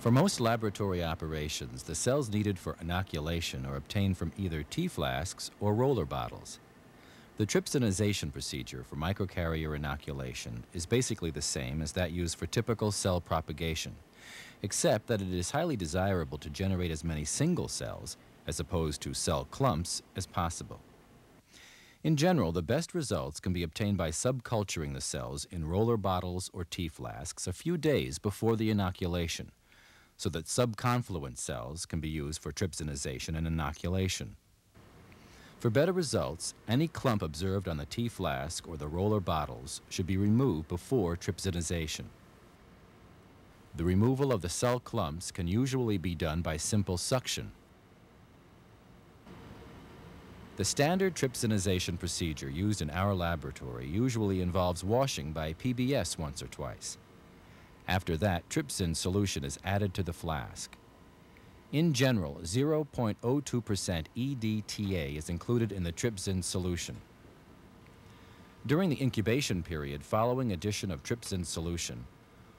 For most laboratory operations, the cells needed for inoculation are obtained from either tea flasks or roller bottles. The trypsinization procedure for microcarrier inoculation is basically the same as that used for typical cell propagation, except that it is highly desirable to generate as many single cells, as opposed to cell clumps, as possible. In general, the best results can be obtained by subculturing the cells in roller bottles or tea flasks a few days before the inoculation, so that subconfluent cells can be used for trypsinization and inoculation. For better results, any clump observed on the tea flask or the roller bottles should be removed before trypsinization. The removal of the cell clumps can usually be done by simple suction. The standard trypsinization procedure used in our laboratory usually involves washing by PBS once or twice. After that, trypsin solution is added to the flask. In general, 0.02% EDTA is included in the trypsin solution. During the incubation period following addition of trypsin solution,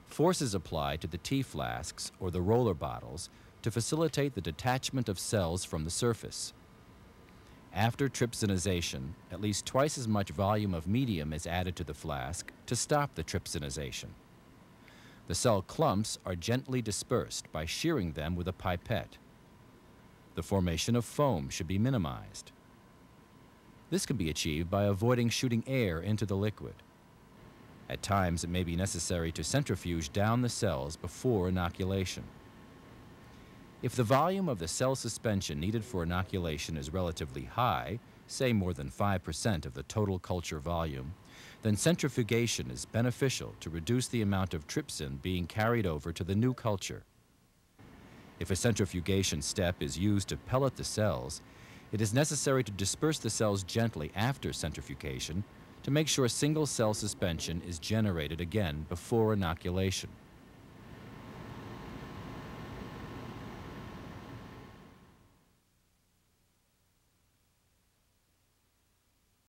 forces apply to the tea flasks or the roller bottles to facilitate the detachment of cells from the surface. After trypsinization, at least twice as much volume of medium is added to the flask to stop the trypsinization. The cell clumps are gently dispersed by shearing them with a pipette. The formation of foam should be minimized. This can be achieved by avoiding shooting air into the liquid. At times, it may be necessary to centrifuge down the cells before inoculation. If the volume of the cell suspension needed for inoculation is relatively high, say more than 5% of the total culture volume, then centrifugation is beneficial to reduce the amount of trypsin being carried over to the new culture. If a centrifugation step is used to pellet the cells, it is necessary to disperse the cells gently after centrifugation to make sure single cell suspension is generated again before inoculation.